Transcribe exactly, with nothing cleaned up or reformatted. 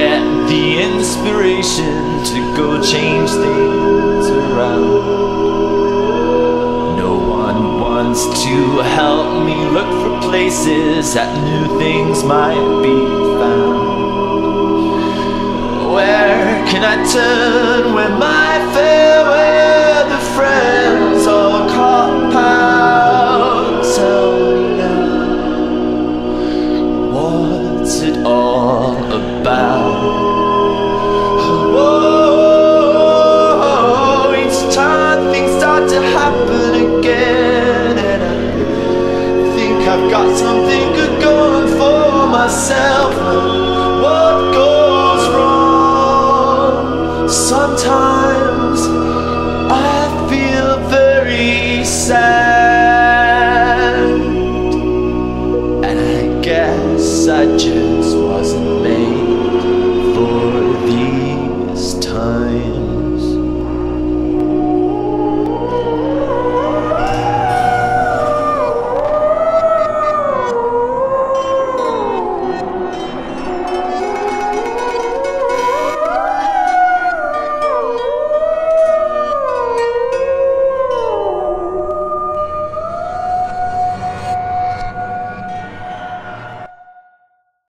get the inspiration to go change things around. No one wants to help me look for places that new things might be found. Where can I turn when my fair weather friends all cop out? Tell me now, what's it all about? I've got something good going for myself. What goes wrong sometimes?